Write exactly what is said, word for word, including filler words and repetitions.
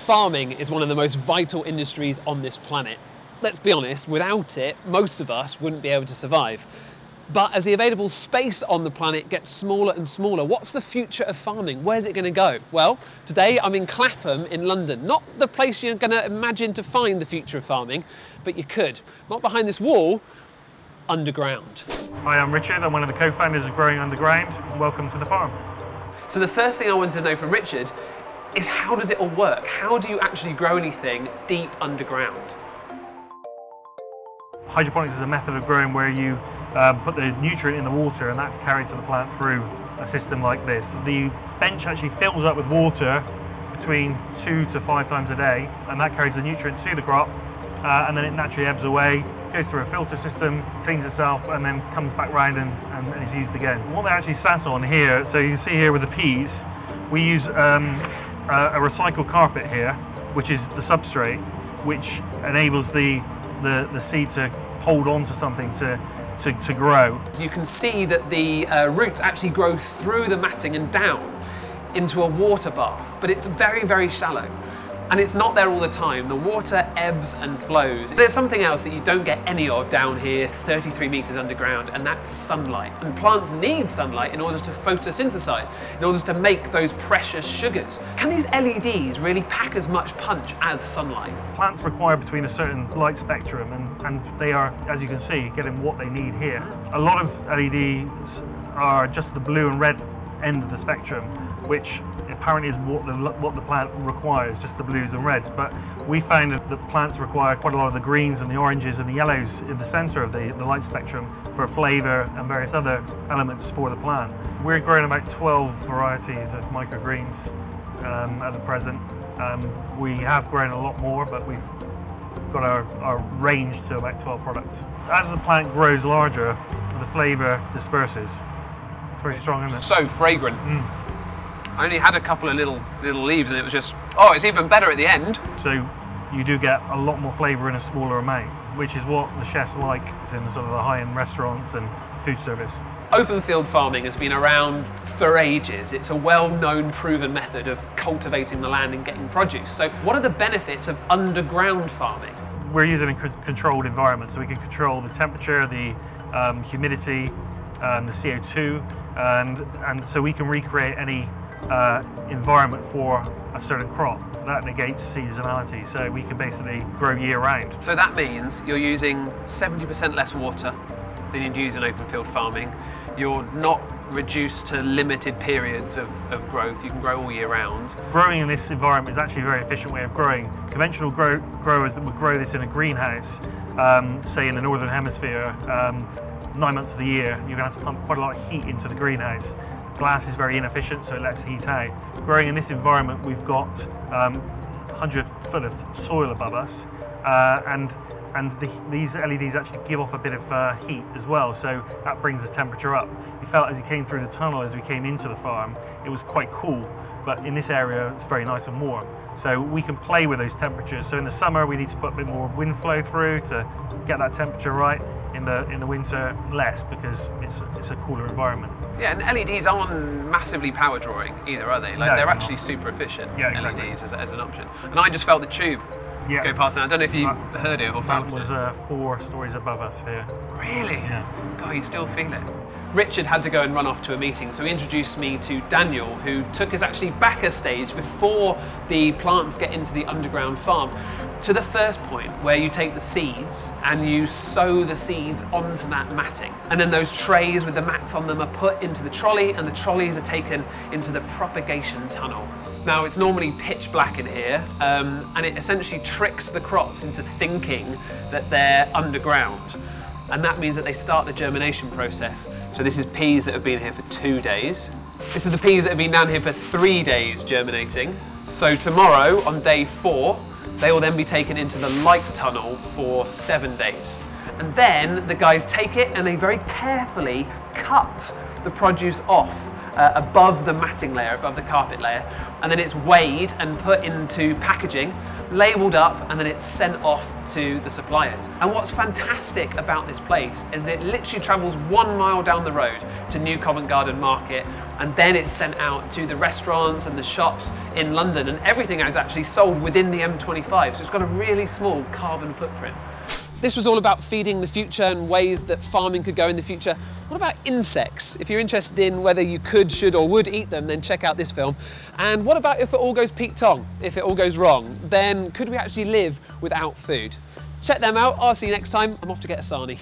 farming is one of the most vital industries on this planet. Let's be honest, without it, most of us wouldn't be able to survive. But as the available space on the planet gets smaller and smaller, what's the future of farming? Where's it going to go? Well, today I'm in Clapham in London. Not the place you're going to imagine to find the future of farming, but you could. Not behind this wall, underground. Hi, I'm Richard. I'm one of the co-founders of Growing Underground. Welcome to the farm. So the first thing I wanted to know from Richard is, how does it all work? How do you actually grow anything deep underground? Hydroponics is a method of growing where you um, put the nutrient in the water and that's carried to the plant through a system like this. The bench actually fills up with water between two to five times a day, and that carries the nutrient to the crop, uh, and then it naturally ebbs away, goes through a filter system, cleans itself, and then comes back round and, and, and is used again. What they're actually sat on here, so you can see here with the peas, we use um, a, a recycled carpet here, which is the substrate, which enables the The, the seed to hold on to something to, to, to grow. You can see that the uh, roots actually grow through the matting and down into a water bath, but it's very, very shallow. And it's not there all the time. The water ebbs and flows. There's something else that you don't get any of down here, thirty-three meters underground, and that's sunlight. And plants need sunlight in order to photosynthesize, in order to make those precious sugars. Can these L E Ds really pack as much punch as sunlight? Plants require between a certain light spectrum, and, and they are, as you can see, getting what they need here. A lot of L E Ds are just the blue and red end of the spectrum, which apparently is what the, what the plant requires, just the blues and reds. But we found that the plants require quite a lot of the greens and the oranges and the yellows in the center of the, the light spectrum for flavor and various other elements for the plant. We're growing about twelve varieties of microgreens um, at the present. Um, we have grown a lot more, but we've got our, our range to about twelve products. As the plant grows larger, the flavor disperses. It's very strong, isn't it? So fragrant. Mm. I only had a couple of little little leaves, and it was just, oh, it's even better at the end. So you do get a lot more flavour in a smaller amount, which is what the chefs like. It's in sort of the high-end restaurants and food service. Open field farming has been around for ages. It's a well-known, proven method of cultivating the land and getting produce. So what are the benefits of underground farming? We're using a controlled environment, so we can control the temperature, the um, humidity, um, the C O two, and, and so we can recreate any Uh, environment for a certain crop. That negates seasonality, so we can basically grow year-round. So that means you're using seventy percent less water than you'd use in open field farming. You're not reduced to limited periods of, of growth. You can grow all year round. Growing in this environment is actually a very efficient way of growing. Conventional grow, growers that would grow this in a greenhouse, um, say in the Northern Hemisphere, um, nine months of the year, you're going to have to pump quite a lot of heat into the greenhouse. Glass is very inefficient, so it lets heat out. Growing in this environment, we've got um, one hundred foot of soil above us, uh, and and the, these L E Ds actually give off a bit of uh, heat as well, so that brings the temperature up. You felt as you came through the tunnel, as we came into the farm, it was quite cool, but in this area, it's very nice and warm. So we can play with those temperatures. So in the summer, we need to put a bit more wind flow through to get that temperature right. In the, in the winter, less, because it's a, it's a cooler environment. Yeah, and L E Ds aren't massively power drawing either, are they? Like, no, they're actually not. Super efficient, yeah, exactly. L E Ds as, as an option. And I just felt the tube yeah. go past, and I don't know if you that, heard it or felt it. That was uh, four stories above us here. Really? Yeah. God, you still feel it. Richard had to go and run off to a meeting, so he introduced me to Daniel, who took us actually back a stage before the plants get into the underground farm, to the first point where you take the seeds and you sow the seeds onto that matting. And then those trays with the mats on them are put into the trolley, and the trolleys are taken into the propagation tunnel. Now, it's normally pitch black in here, um, and it essentially tricks the crops into thinking that they're underground. And that means that they start the germination process. So this is peas that have been here for two days. This is the peas that have been down here for three days germinating. So tomorrow, on day four, they will then be taken into the light tunnel for seven days. And then the guys take it and they very carefully cut the produce off uh, above the matting layer, above the carpet layer. And then it's weighed and put into packaging, labelled up, and then it's sent off to the suppliers. And what's fantastic about this place is that it literally travels one mile down the road to New Covent Garden Market, and then it's sent out to the restaurants and the shops in London, and everything is actually sold within the M twenty-five, so it's got a really small carbon footprint. This was all about feeding the future and ways that farming could go in the future. What about insects? If you're interested in whether you could, should or would eat them, then check out this film. And what about if it all goes peak-tong? If it all goes wrong, then could we actually live without food? Check them out. I'll see you next time. I'm off to get a sarnie.